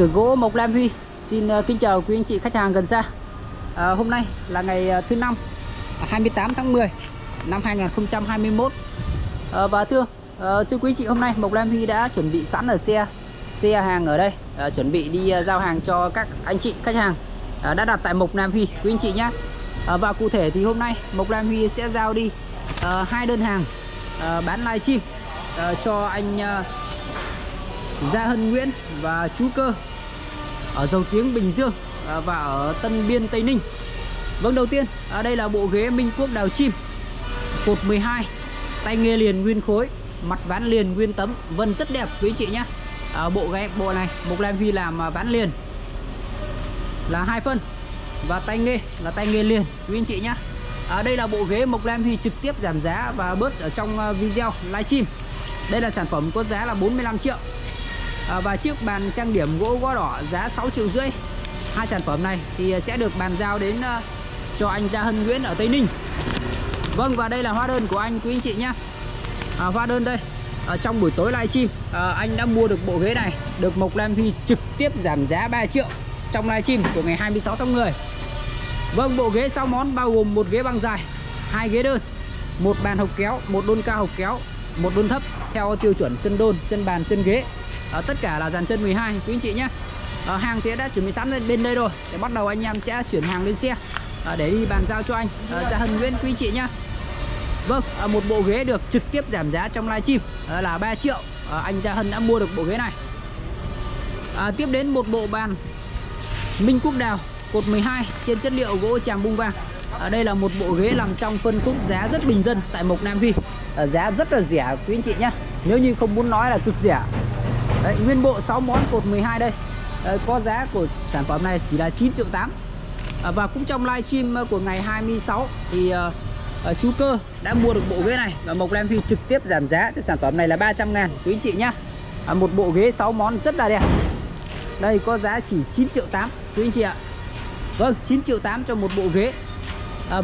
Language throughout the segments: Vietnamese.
Xưởng gỗ Mộc Nam Huy xin kính chào quý anh chị khách hàng gần xa. Hôm nay là ngày thứ năm 28 tháng 10 năm 2021. Và thưa quý chị, hôm nay Mộc Nam Huy đã chuẩn bị sẵn ở xe hàng ở đây, chuẩn bị đi giao hàng cho các anh chị khách hàng đã đặt tại Mộc Nam Huy quý anh chị nhé. Và cụ thể thì hôm nay Mộc Nam Huy sẽ giao đi hai đơn hàng bán livestream cho anh Gia Hân Nguyễn và chú Cơ ở Dầu Tiếng, Bình Dương và ở Tân Biên, Tây Ninh. Vâng, đầu tiên đây là bộ ghế Minh Quốc Đào Chim Cột 12, tay nghề liền nguyên khối, mặt ván liền nguyên tấm, vân rất đẹp quý anh chị nhé. Bộ này Mộc Lam Huy làm ván liền là 2 phân và tay nghề là tay nghề liền quý anh chị nhé. Đây là bộ ghế Mộc Lam Huy trực tiếp giảm giá và bớt ở trong video livestream. Đây là sản phẩm có giá là 45 triệu. Và chiếc bàn trang điểm gỗ gõ đỏ giá 6,5 triệu. Hai sản phẩm này thì sẽ được bàn giao đến cho anh Gia Hân Nguyễn ở Tây Ninh. Vâng, và đây là hóa đơn của anh quý anh chị nhé. Hóa đơn đây, trong buổi tối livestream anh đã mua được bộ ghế này, được Mộc Lam Huy trực tiếp giảm giá 3 triệu trong livestream của ngày 26 tháng 10. Vâng, bộ ghế 6 món bao gồm một ghế băng dài, hai ghế đơn, một bàn hộc kéo, một đôn cao hộc kéo, một đôn thấp theo tiêu chuẩn chân đôn, chân bàn, chân ghế. Tất cả là dàn chân 12 quý anh chị nhé. Hàng thì đã chuẩn bị sẵn bên đây rồi, để bắt đầu anh em sẽ chuyển hàng lên xe để đi bàn giao cho anh Gia Hân Nguyễn quý anh chị nhé. Vâng, một bộ ghế được trực tiếp giảm giá trong livestream là 3 triệu. Anh Gia Hân đã mua được bộ ghế này. Tiếp đến một bộ bàn Minh Quốc Đào cột 12 trên chất liệu gỗ tràm bung vàng. Đây là một bộ ghế làm trong phân khúc giá rất bình dân tại Mộc Nam Huy. Giá rất là rẻ quý anh chị nhé. Nếu như không muốn nói là cực rẻ. Đấy, nguyên bộ 6 món cột 12 đây. Có giá của sản phẩm này chỉ là 9,8 triệu. Và cũng trong livestream của ngày 26 thì chú Cơ đã mua được bộ ghế này và Mộc Lam Huy trực tiếp giảm giá cho sản phẩm này là 300.000 quý anh chị nhá. Một bộ ghế 6 món rất là đẹp. Đây có giá chỉ 9,8 triệu quý anh chị ạ. Vâng, 9,8 triệu cho một bộ ghế.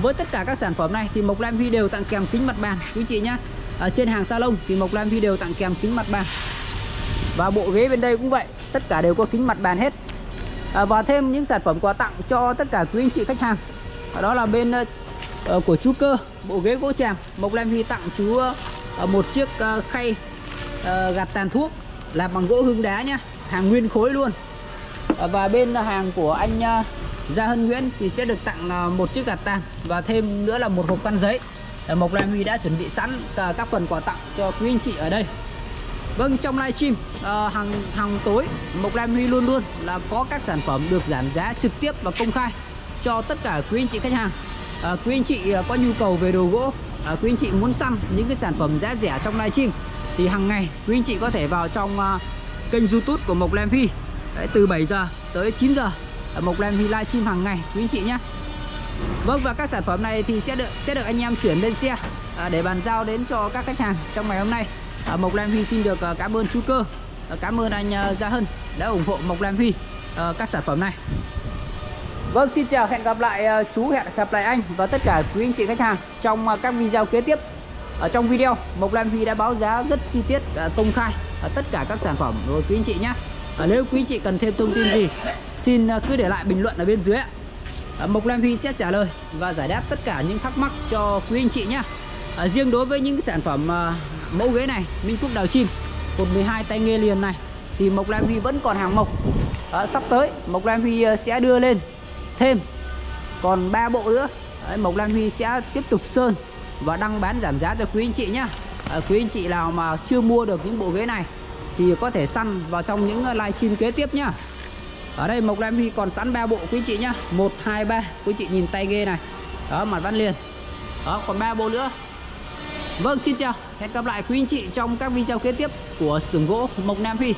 Với tất cả các sản phẩm này thì Mộc Lam Huy đều tặng kèm kính mặt bàn quý anh chị nhá. Trên hàng salon thì Mộc Lam Huy đều tặng kèm kính mặt bàn. Và bộ ghế bên đây cũng vậy, tất cả đều có kính mặt bàn hết. Và thêm những sản phẩm quà tặng cho tất cả quý anh chị khách hàng. Đó là bên của chú Cơ, bộ ghế gỗ tràm Mộc Lam Huy tặng chú một chiếc khay gạt tàn thuốc làm bằng gỗ hương đá nhá, hàng nguyên khối luôn. Và bên hàng của anh Gia Hân Nguyễn thì sẽ được tặng một chiếc gạt tàn và thêm nữa là một hộp khăn giấy. Mộc Lam Huy đã chuẩn bị sẵn các phần quà tặng cho quý anh chị ở đây. Vâng, trong livestream hàng tối Mộc Lam Huy luôn luôn là có các sản phẩm được giảm giá trực tiếp và công khai cho tất cả quý anh chị khách hàng. Quý anh chị có nhu cầu về đồ gỗ, quý anh chị muốn săn những cái sản phẩm giá rẻ trong livestream thì hàng ngày quý anh chị có thể vào trong kênh YouTube của Mộc Lam Huy. Đấy, từ 7 giờ tới 9 giờ Mộc Lam Huy livestream hàng ngày quý anh chị nhé. Vâng, và các sản phẩm này thì sẽ được anh em chuyển lên xe để bàn giao đến cho các khách hàng trong ngày hôm nay. Mộc Lam Huy xin được cảm ơn chú Cơ, cảm ơn anh Gia Hân đã ủng hộ Mộc Lam Huy các sản phẩm này. Vâng, xin chào, hẹn gặp lại chú, hẹn gặp lại anh và tất cả quý anh chị khách hàng trong các video kế tiếp. Ở trong video Mộc Lam Huy đã báo giá rất chi tiết, công khai tất cả các sản phẩm rồi quý anh chị nhé. Nếu quý anh chị cần thêm thông tin gì xin cứ để lại bình luận ở bên dưới, Mộc Lam Huy sẽ trả lời và giải đáp tất cả những thắc mắc cho quý anh chị nhé. Riêng đối với những sản phẩm mẫu ghế này Minh Quốc Đào Chim cột 12 tay nghề liền này thì Mộc Lam Huy vẫn còn hàng mộc. Sắp tới Mộc Lam Huy sẽ đưa lên thêm còn 3 bộ nữa. Đấy, Mộc Lam Huy sẽ tiếp tục sơn và đăng bán giảm giá cho quý anh chị nhé. Quý anh chị nào mà chưa mua được những bộ ghế này thì có thể săn vào trong những livestream kế tiếp nhá. Ở đây Mộc Lam Huy còn sẵn 3 bộ quý anh chị nhá, 1, 2, 3. Quý anh chị nhìn tay ghê này đó, mặt ván liền đó, còn 3 bộ nữa. Vâng, xin chào, hẹn gặp lại quý anh chị trong các video kế tiếp của xưởng gỗ Mộc Nam Huy.